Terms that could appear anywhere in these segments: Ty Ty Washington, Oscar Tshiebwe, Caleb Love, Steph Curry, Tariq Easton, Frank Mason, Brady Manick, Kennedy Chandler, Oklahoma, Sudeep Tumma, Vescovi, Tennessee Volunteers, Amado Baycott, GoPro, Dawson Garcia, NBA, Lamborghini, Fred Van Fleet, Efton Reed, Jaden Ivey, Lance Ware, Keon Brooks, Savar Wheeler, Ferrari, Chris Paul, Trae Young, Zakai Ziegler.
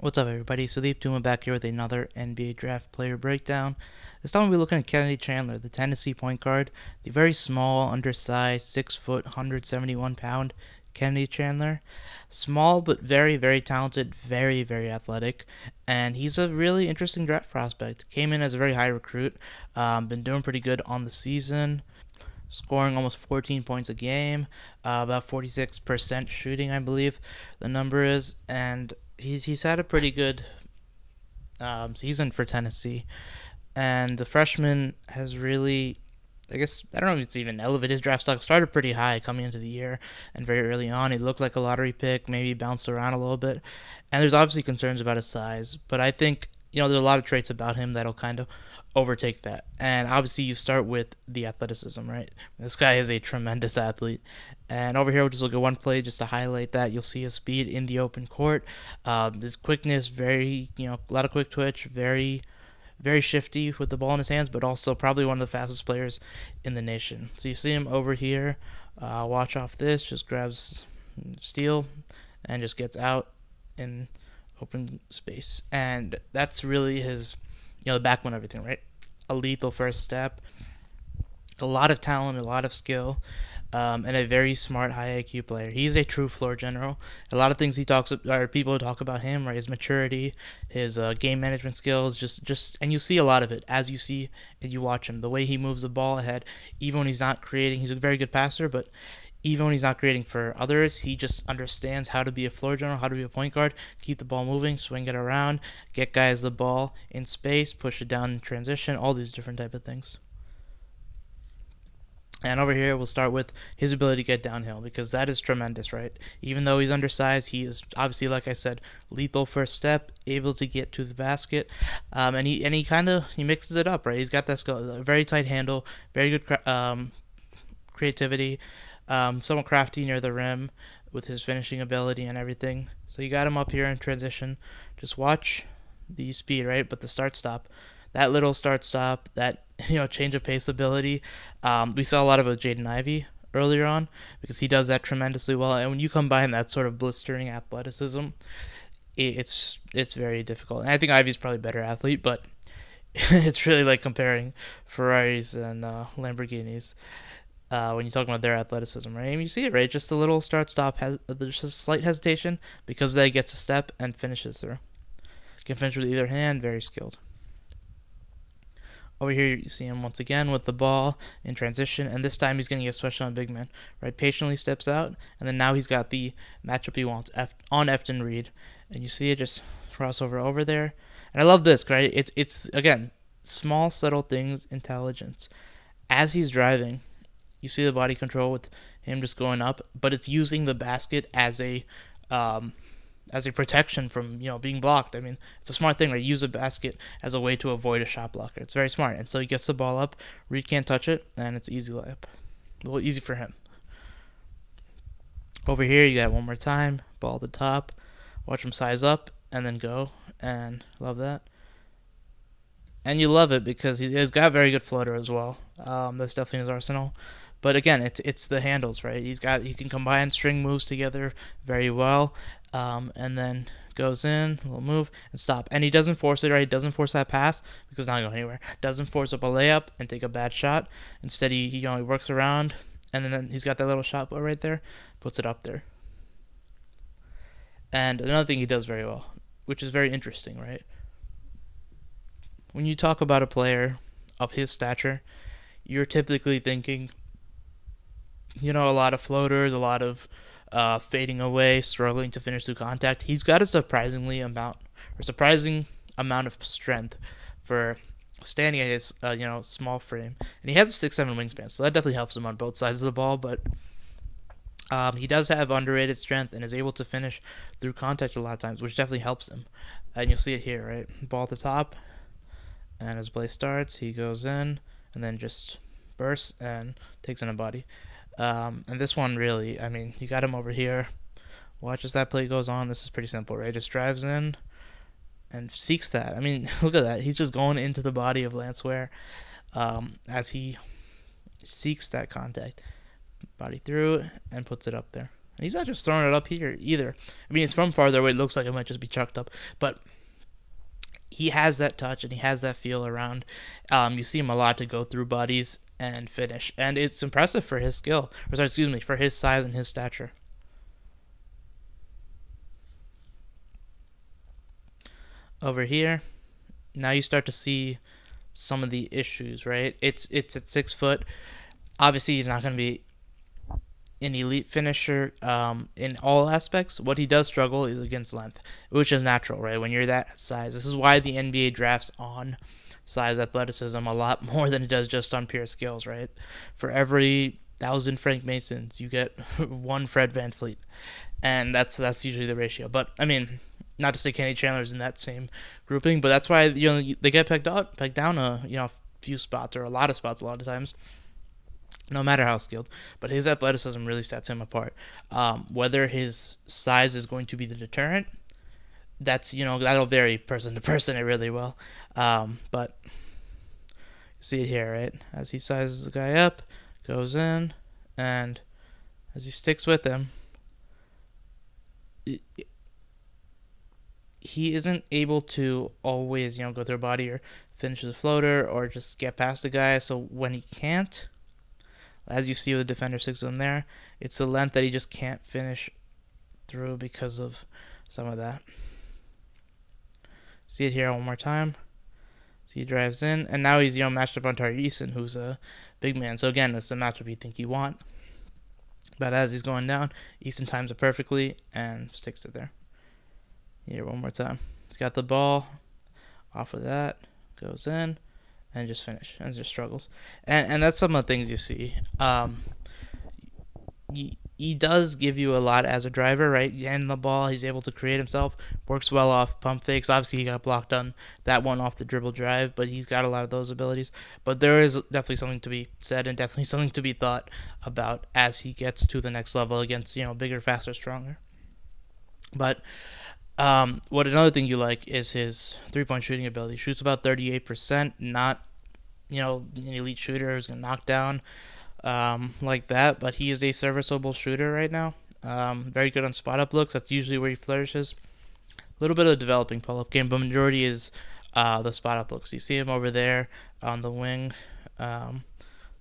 What's up, everybody? Sudeep Tumma back here with another NBA Draft Player Breakdown. This time we'll be looking at Kennedy Chandler, the Tennessee point guard. The very small, undersized, 6 foot, 171 pound Kennedy Chandler. Small but very, very talented, very, very athletic. And he's a really interesting draft prospect. Came in as a very high recruit. Been doing pretty good on the season. Scoring almost 14 points a game. About 46% shooting, I believe the number is. And he's had a pretty good season for Tennessee, and the freshman has really, I guess, I don't know if it's even elevated his draft stock. Started pretty high coming into the year, and very early on he looked like a lottery pick, maybe bounced around a little bit, and there's obviously concerns about his size, but I think, you know, there's a lot of traits about him that'll kind of overtake that, and obviously you start with the athleticism, right? This guy is a tremendous athlete, and over here we'll just look at one play just to highlight that. You'll see his speed in the open court, his quickness, very, you know, a lot of quick twitch, very, very shifty with the ball in his hands, but also probably one of the fastest players in the nation. So you see him over here, watch off this, just grabs steal and just gets out in open space, and that's really his, you know, the backbone of everything, right? A lethal first step, a lot of talent, a lot of skill, and a very smart, high IQ player. He's a true floor general. A lot of things he talks about, or people talk about him, right? His maturity, his game management skills, just, and you see a lot of it as you see and you watch him. The way he moves the ball ahead, even when he's not creating. He's a very good passer, but even when he's not creating for others, he just understands how to be a floor general, how to be a point guard, keep the ball moving, swing it around, get guys the ball in space, push it down in transition, all these different type of things. And over here, we'll start with his ability to get downhill, because that is tremendous, right? Even though he's undersized, he is obviously, like I said, lethal first step, able to get to the basket, and he kind of, he mixes it up, right? He's got that skill, a very tight handle, very good creativity, somewhat crafty near the rim with his finishing ability and everything. So you got him up here in transition. Just watch the speed, right? But the start-stop, that little start-stop, that, you know, change of pace ability. We saw a lot of it with Jaden Ivey earlier on, because he does that tremendously well. And when you combine that sort of blistering athleticism, it's very difficult. And I think Ivey's probably a better athlete, but it's really like comparing Ferraris and Lamborghinis. When you're talking about their athleticism, right? I mean, you see it, right? Just a little start-stop, there's a slight hesitation, because then he gets a step and finishes through. Can finish with either hand, very skilled. Over here, you see him once again with the ball in transition, and this time he's going to get switched on a big man, right? Patiently steps out, and then now he's got the matchup he wants on Efton Reed, and you see it just crossover over there. And I love this, right? It's again, small, subtle things, intelligence. As he's driving, you see the body control with him just going up, but it's using the basket as a protection from, you know, being blocked. I mean, it's a smart thing, right? Use a basket as a way to avoid a shot blocker. It's very smart. And so he gets the ball up, Reed can't touch it, and it's easy layup. Well, easy for him. Over here, you got one more time, ball at the top, watch him size up, and then go, and love that. And you love it because he's got very good floater as well. That's definitely his arsenal. But again, it's the handles, right? He can combine string moves together very well, and then goes in, will move and stop. And he doesn't force it, right? He doesn't force that pass because it's not going anywhere. Doesn't force up a layup and take a bad shot. Instead, he works around, and then he's got that little shot put right there, puts it up there. And another thing he does very well, which is very interesting, right? When you talk about a player of his stature, you're typically thinking, you know, a lot of floaters, a lot of fading away, struggling to finish through contact. He's got a surprising amount of strength for standing at his you know, small frame, and he has a 6'7" wingspan, so that definitely helps him on both sides of the ball. But he does have underrated strength and is able to finish through contact a lot of times, which definitely helps him. And you'll see it here, right? Ball at the top, and as play starts, he goes in and then just bursts and takes in a body. And this one really, I mean, you got him over here. Watch as that play goes on. This is pretty simple, right? Just drives in and seeks that. I mean, look at that. He's just going into the body of Lance Ware as he seeks that contact. Body through and puts it up there. And he's not just throwing it up here either. I mean, it's from farther away. It looks like it might just be chucked up. But he has that touch and he has that feel around. You see him a lot to go through bodies and finish. And it's impressive for his skill. Or sorry, excuse me, for his size and his stature. Over here, now you start to see some of the issues, right? It's at 6 foot. Obviously, he's not going to be an elite finisher in all aspects. What he does struggle is against length, which is natural, right? When you're that size. This is why the NBA drafts on size athleticism a lot more than it does just on pure skills, right? For every 1,000 Frank Masons, you get 1 Fred Van Fleet. And that's usually the ratio. But, I mean, not to say Kennedy Chandler's in that same grouping, but that's why, you know, they get pegged down a, you know, a few spots or a lot of spots a lot of times, no matter how skilled. But his athleticism really sets him apart. Whether his size is going to be the deterrent, that's, you know, that'll vary person to person. It really will. But you see it here, right? As he sizes the guy up, goes in, and as he sticks with him, he isn't able to always, you know, go through a body or finish the floater or just get past the guy. So when he can't, as you see with the defender 6 of them there, it's the length that he just can't finish through because of some of that. See it here one more time. So he drives in, and now he's, you know, matched up on Tariq Easton, who's a big man. So again, that's the matchup you think you want. But as he's going down, Easton times it perfectly and sticks it there. Here, one more time. He's got the ball off of that, goes in, and just finish, and just struggles. And that's some of the things you see. He does give you a lot as a driver, right? And the ball, he's able to create himself, works well off pump fakes. Obviously, he got blocked on that one off the dribble drive, but he's got a lot of those abilities. But there is definitely something to be said and definitely something to be thought about as he gets to the next level against, you know, bigger, faster, stronger. But what another thing you like is his three-point shooting ability. He shoots about 38%, not, you know, an elite shooter who's going to knock down like that, but he is a serviceable shooter right now. Very good on spot-up looks. That's usually where he flourishes. A little bit of a developing pull-up game, but majority is the spot-up looks. You see him over there on the wing. So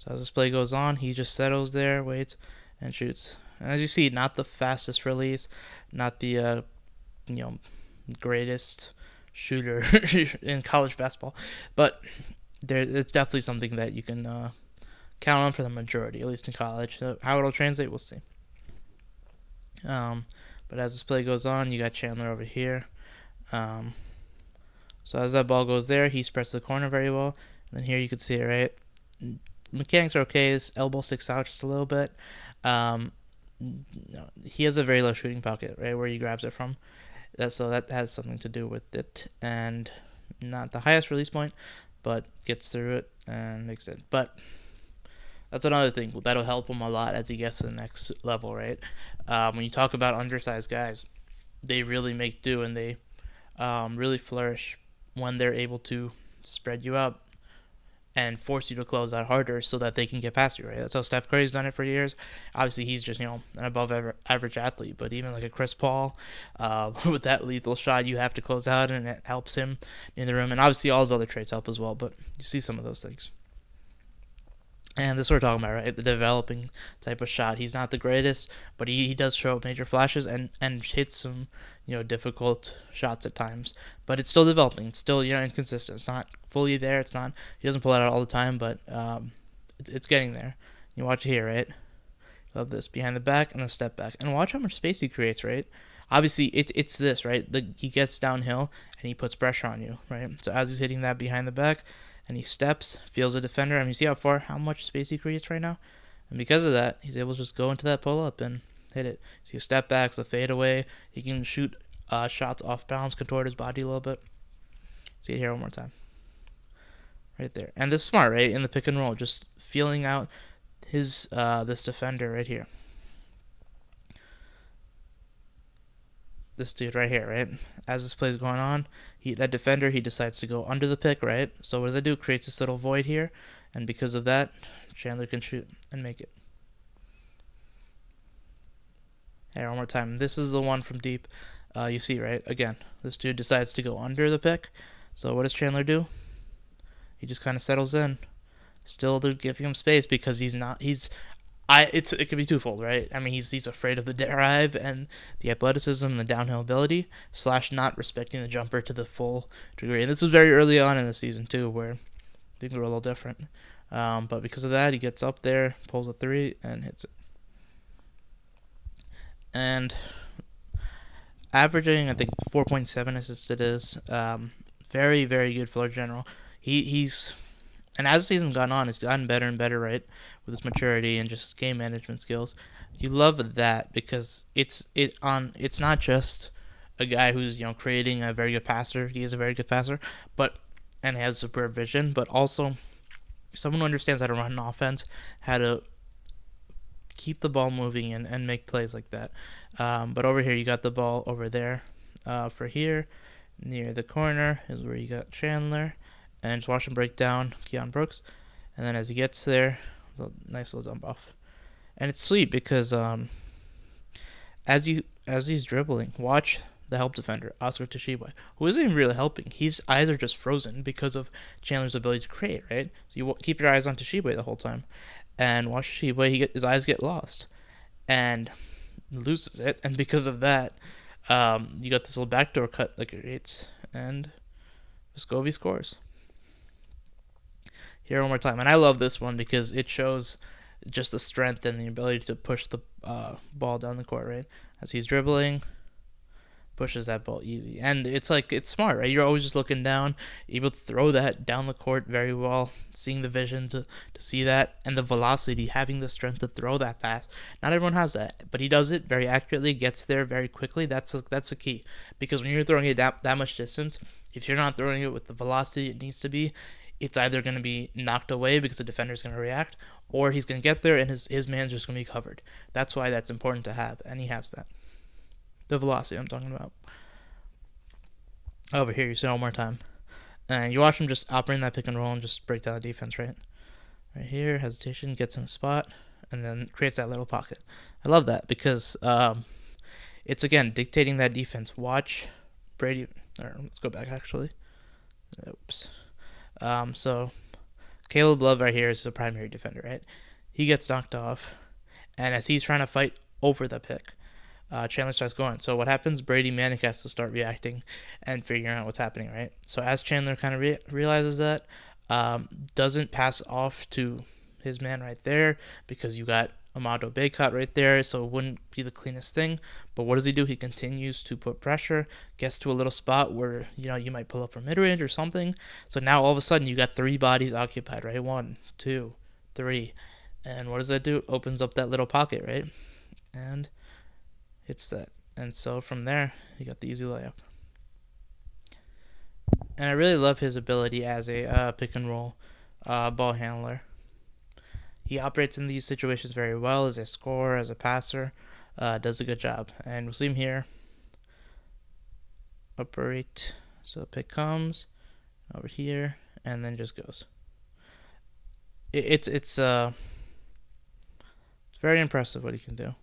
as this play goes on, he just settles there, waits, and shoots. And as you see, not the fastest release, not the you know, greatest shooter in college basketball, but it's definitely something that you can count on for the majority, at least in college. So how it'll translate, we'll see. But as this play goes on, you got Chandler over here. So as that ball goes there, he spreads the corner very well. And then here you can see it, right? Mechanics are okay. His elbow sticks out just a little bit. He has a very low shooting pocket, right, where he grabs it from. So that has something to do with it, and not the highest release point, but gets through it and makes it. But that's another thing that'll help him a lot as he gets to the next level, right? When you talk about undersized guys, they really make do, and they really flourish when they're able to spread you out and force you to close out harder so that they can get past you, right? That's how Steph Curry's done it for years. Obviously, he's just, you know, an above-average athlete, but even like a Chris Paul, with that lethal shot, you have to close out, and it helps him in the room. And obviously, all his other traits help as well, but you see some of those things. And this is what we're talking about, right? The developing type of shot. He's not the greatest, but he does show major flashes and hits some, you know, difficult shots at times. But it's still developing. It's still, you know, inconsistent. It's not fully there. It's not, he doesn't pull it out all the time, but it's getting there. You watch it here, right? Love this. Behind the back and the step back. And watch how much space he creates, right? Obviously, it's this, right? He gets downhill and he puts pressure on you, right? So as he's hitting that behind the back, and he steps, feels a defender. I mean, you see how much space he creates right now? And because of that, he's able to just go into that pull-up and hit it. So you step back, so fade away. He can shoot shots off balance, contort his body a little bit. See it here one more time. Right there. And this is smart, right? In the pick and roll, just feeling out his this defender right here. This dude right here, right? As this play is going on, that defender, he decides to go under the pick, right? So what does that do? Creates this little void here, and because of that, Chandler can shoot and make it. Hey, one more time. This is the one from deep. You see, right? Again, this dude decides to go under the pick. So what does Chandler do? He just kind of settles in. Still, they're giving him space because he's not. It could be twofold, right? I mean, he's afraid of the drive and the athleticism and the downhill ability / not respecting the jumper to the full degree. And this was very early on in the season too, where things were a little different. But because of that, he gets up there, pulls a three, and hits it. And averaging, I think, 4.7 assists it is. Very, very good floor general. He's... And as the season's gone on, it's gotten better and better, right, with his maturity and just game management skills. You love that because it's not just a guy who's, you know, creating a very good passer. He is a very good passer, and has superb vision, but also someone who understands how to run an offense, how to keep the ball moving and make plays like that. But over here, you got the ball over there. For here, near the corner is where you got Chandler. And just watch him break down Keon Brooks. And then as he gets there, nice little dump off. And it's sweet because as he's dribbling, watch the help defender, Oscar Tshiebwe, who isn't even really helping. His eyes are just frozen because of Chandler's ability to create, right? So you keep your eyes on Tshiebwe the whole time. And watch Tshiebwe, his eyes get lost. And loses it. And because of that, you got this little backdoor cut that creates. And Vescovi scores. Here one more time, and I love this one because it shows just the strength and the ability to push the ball down the court, right? As he's dribbling, pushes that ball easy, and it's smart, right? You're always just looking down, able to throw that down the court very well, seeing the vision to see that, and the velocity, having the strength to throw that pass. Not everyone has that, but he does it very accurately, gets there very quickly. That's the key, because when you're throwing it that much distance, if you're not throwing it with the velocity it needs to be, it's either going to be knocked away because the defender's going to react, or he's going to get there and his man's just going to be covered. That's why that's important to have, and he has that. The velocity I'm talking about. Over here, you see it one more time. And you watch him just operating that pick and roll and just break down the defense, right? Right here, hesitation, gets in a spot, and then creates that little pocket. I love that because it's, again, dictating that defense. Watch Brady. Or let's go back, actually. Oops. So Caleb Love right here is the primary defender, right? He gets knocked off, and as he's trying to fight over the pick, Chandler starts going. So what happens? Brady Manick has to start reacting and figuring out what's happening, right? So as Chandler kind of realizes that, doesn't pass off to his man right there because you got Amado Baycott right there, so it wouldn't be the cleanest thing. But what does he do? He continues to put pressure, gets to a little spot where, you know, you might pull up from mid-range or something. So now all of a sudden you got three bodies occupied, right? 1, 2, 3. And what does that do? Opens up that little pocket, right? And hits that. And so from there, you got the easy layup. And I really love his ability as a pick-and-roll ball handler. He operates in these situations very well as a scorer, as a passer, does a good job. And we'll see him here. Operate. So pick comes over here and then just goes. It's very impressive what he can do.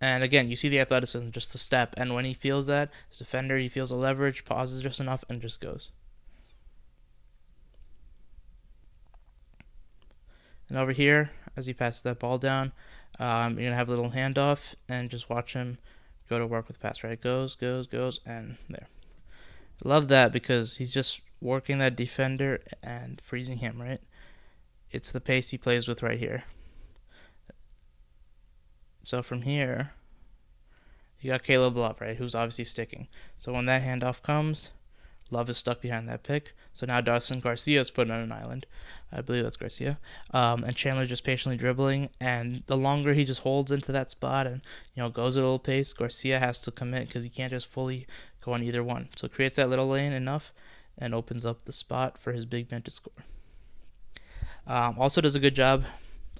And again, you see the athleticism, just the step. And when he feels that, as a defender, he feels the leverage, pauses just enough, and just goes. And over here, as he passes that ball down, you're going to have a little handoff and just watch him go to work with the pass, right? Goes, goes, goes, and there. I love that because he's just working that defender and freezing him, right? It's the pace he plays with right here. So from here, you got Caleb Love, right, who's obviously sticking. So when that handoff comes, Love is stuck behind that pick. So now Dawson Garcia is put on an island. I believe that's Garcia. And Chandler just patiently dribbling. And the longer he just holds into that spot and, you know, goes at a little pace, Garcia has to commit because he can't just fully go on either one. So creates that little lane enough and opens up the spot for his big man to score. Also does a good job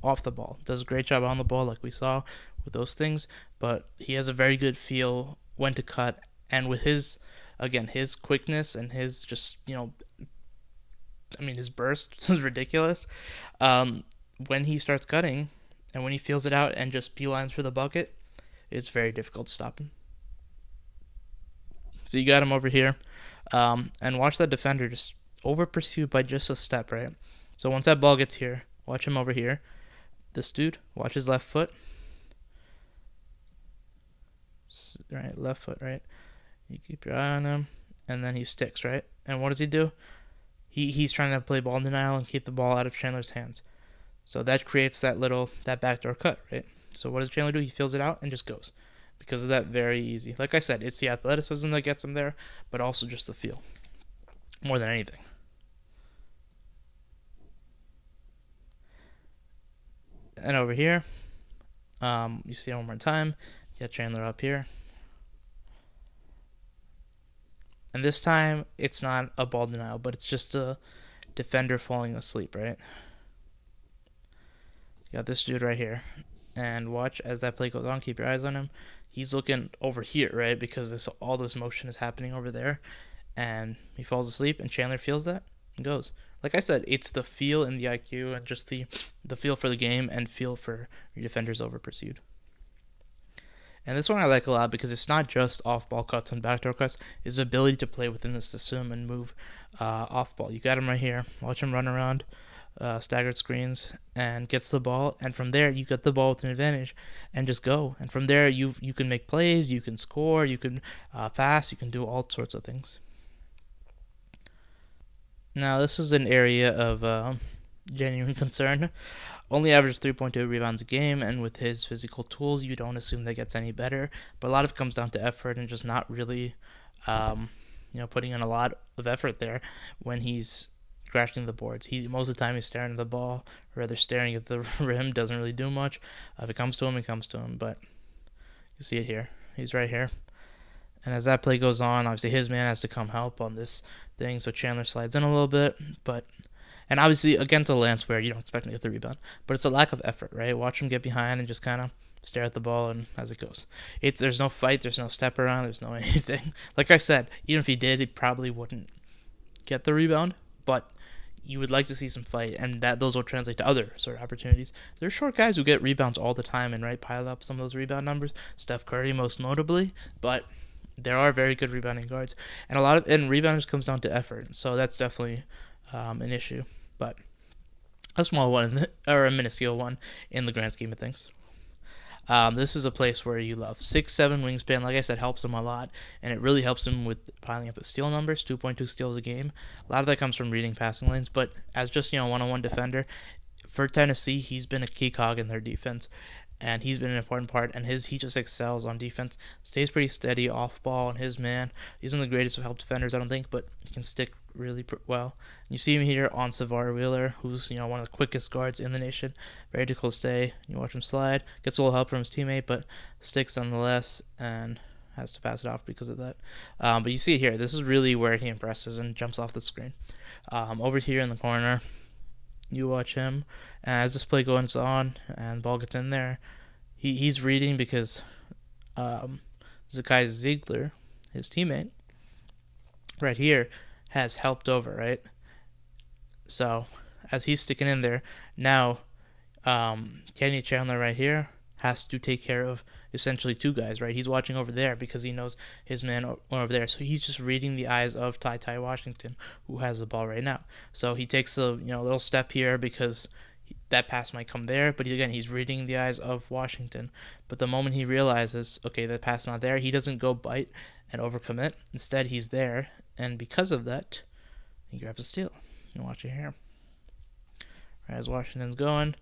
off the ball. Does a great job on the ball like we saw with those things. But he has a very good feel when to cut. And with his... Again, his quickness and his just, you know, I mean, his burst is ridiculous. When he starts cutting and when he feels it out and just beelines for the bucket, it's very difficult to stop him. So you got him over here. And watch that defender just over-pursue by just a step, right? So once that ball gets here, watch him over here. This dude, watch his left foot. Right, left foot, right? You keep your eye on him. And then he sticks, right? And what does he do? He's trying to play ball denial and keep the ball out of Chandler's hands. So that creates that backdoor cut, right? So what does Chandler do? He fills it out and just goes. Because of that, very easy. Like I said, it's the athleticism that gets him there, but also just the feel. More than anything. And over here, you see it one more time. Get Chandler up here. And this time, it's not a ball denial, but it's just a defender falling asleep, right? You got this dude right here. And watch as that play goes on. Keep your eyes on him. He's looking over here, right? Because all this motion is happening over there. And he falls asleep, and Chandler feels that and goes. Like I said, it's the feel and the IQ and just the feel for the game and feel for your defenders over pursued. And this one I like a lot because it's not just off-ball cuts and backdoor cuts. It's the ability to play within the system and move off-ball. You got him right here. Watch him run around staggered screens and gets the ball. And from there, you get the ball with an advantage and just go. And from there, you can make plays, you can score, you can pass, you can do all sorts of things. Now, this is an area of genuine concern. Only averages 3.2 rebounds a game, and with his physical tools, you don't assume that gets any better. But a lot of it comes down to effort and just not really, putting in a lot of effort there when he's crashing the boards. Most of the time he's staring at the ball, or rather staring at the rim, doesn't really do much. If it comes to him, it comes to him. But you see it here. He's right here. And as that play goes on, obviously his man has to come help on this thing, so Chandler slides in a little bit, but... And obviously, against a Lance Ware, you don't expect him to get the rebound. But it's a lack of effort, right? Watch him get behind and just kind of stare at the ball and as it goes. There's no fight. There's no step around. There's no anything. Like I said, even if he did, he probably wouldn't get the rebound. But you would like to see some fight, and those will translate to other sort of opportunities. There's short guys who get rebounds all the time and, right, pile up some of those rebound numbers. Steph Curry, most notably. But there are very good rebounding guards. And rebounders comes down to effort. So that's definitely an issue. But a small one, or a minuscule one, in the grand scheme of things. This is a place where you love 6'7" wingspan. Like I said, helps him a lot, and it really helps him with piling up the steal numbers. 2.2 steals a game. A lot of that comes from reading passing lanes, but as just one-on-one defender for Tennessee, he's been a key cog in their defense, and he's been an important part. And he just excels on defense. Stays pretty steady off ball, and his man isn't the greatest of help defenders, I don't think, but he can stick really well. You see him here on Savar Wheeler, who's one of the quickest guards in the nation. Very difficult to stay. You watch him slide, gets a little help from his teammate, but sticks nonetheless and has to pass it off because of that. But you see it here. This is really where he impresses and jumps off the screen. Over here in the corner, you watch him, and as this play goes on and ball gets in there, he's reading because Zakai Ziegler, his teammate, right here, has helped over, right? So as he's sticking in there, now Kennedy Chandler right here has to take care of essentially two guys, right? He's watching over there because he knows his man over there. So he's just reading the eyes of Ty Washington, who has the ball right now. So he takes a little step here because that pass might come there, but again, he's reading the eyes of Washington. But the moment he realizes, okay, the pass not there, he doesn't go bite and overcommit. Instead, he's there, and because of that, he grabs a steal. You watch it here. Right, as Washington's going,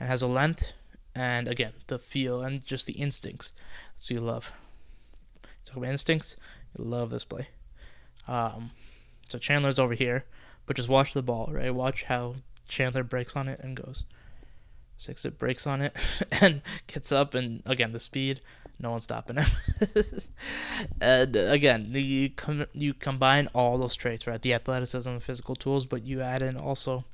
and has a length, and again, the feel and just the instincts. So you love. Talk about instincts. You love this play. So Chandler's over here, but just watch the ball, right? Watch how Chandler breaks on it and goes. Six, it breaks on it and gets up, and again, the speed, no one's stopping him. And again, you combine all those traits, right? The athleticism and physical tools, but you add in also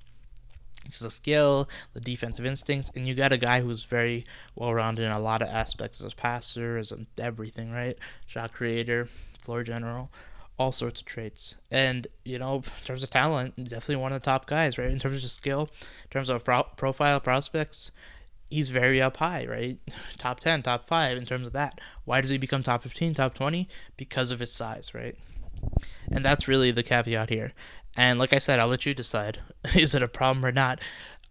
just the skill, the defensive instincts, and you got a guy who's very well-rounded in a lot of aspects, as a passer, as everything, right? Shot creator, floor general, all sorts of traits. And, in terms of talent, definitely one of the top guys, right? In terms of just skill, in terms of profile prospects, he's very up high, right? Top 10, top 5 in terms of that. Why does he become top 15, top 20? Because of his size, right? And that's really the caveat here. And like I said, I'll let you decide. Is it a problem or not?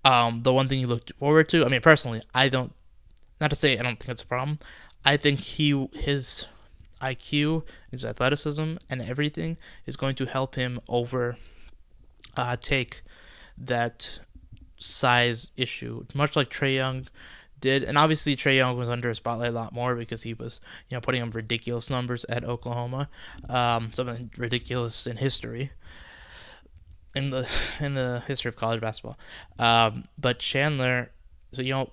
The one thing you look forward to, I mean, personally, I don't, not to say I don't think it's a problem. I think his IQ, his athleticism, and everything is going to help him overtake that size issue, much like Trae Young did. And obviously Trae Young was under a spotlight a lot more because he was, you know, putting up ridiculous numbers at Oklahoma, something ridiculous in history, in the history of college basketball. But Chandler, so, you know,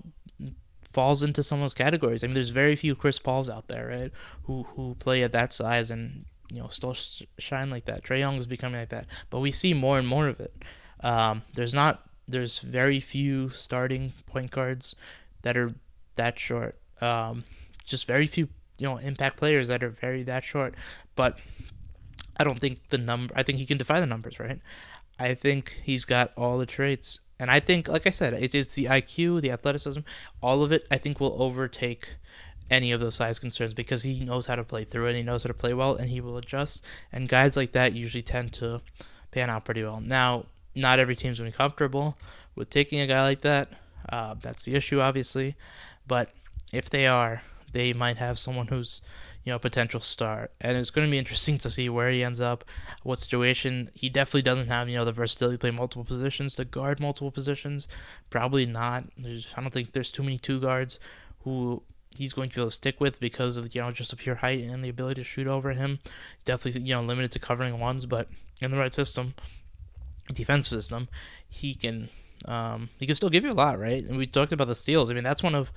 falls into some of those categories. I mean, there's very few Chris Pauls out there, right, who play at that size and, you know, still shine like that. Trae Young is becoming like that, but we see more and more of it. There's very few starting point guards that are that short. Just very few, you know, impact players that are that short. But I don't think the number. I think he can defy the numbers, right? I think he's got all the traits, and I think, like I said, it's the IQ, the athleticism, all of it. I think will overtake any of those size concerns because he knows how to play through it. He knows how to play well, and he will adjust. And guys like that usually tend to pan out pretty well. Now, not every team's going to be comfortable with taking a guy like that. That's the issue, obviously. But if they are, they might have someone who's, you know, a potential star. And it's going to be interesting to see where he ends up, what situation. He definitely doesn't have, you know, the versatility to play multiple positions, to guard multiple positions. Probably not. I don't think there's too many two guards who he's going to be able to stick with because of, you know, just the pure height and the ability to shoot over him. Definitely, you know, limited to covering ones, but in the right system, defense system, he can still give you a lot, right? And we talked about the steals. I mean, that's one of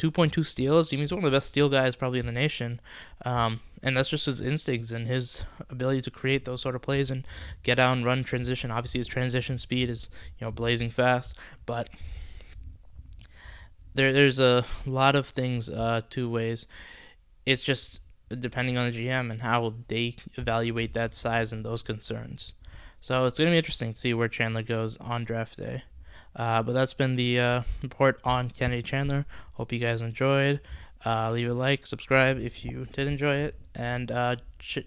2.2 steals. I mean, he's one of the best steal guys probably in the nation, and that's just his instincts and his ability to create those sort of plays and get out and run transition. Obviously, his transition speed is, you know, blazing fast, but there's a lot of things two ways. It's just depending on the GM and how they evaluate that size and those concerns. So it's going to be interesting to see where Chandler goes on draft day. But that's been the report on Kennedy Chandler. Hope you guys enjoyed. Leave a like, subscribe if you did enjoy it, and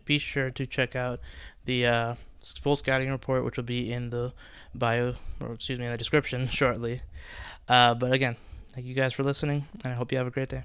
be sure to check out the full scouting report, which will be in the bio, or excuse me, in the description shortly. But again, thank you guys for listening, and I hope you have a great day.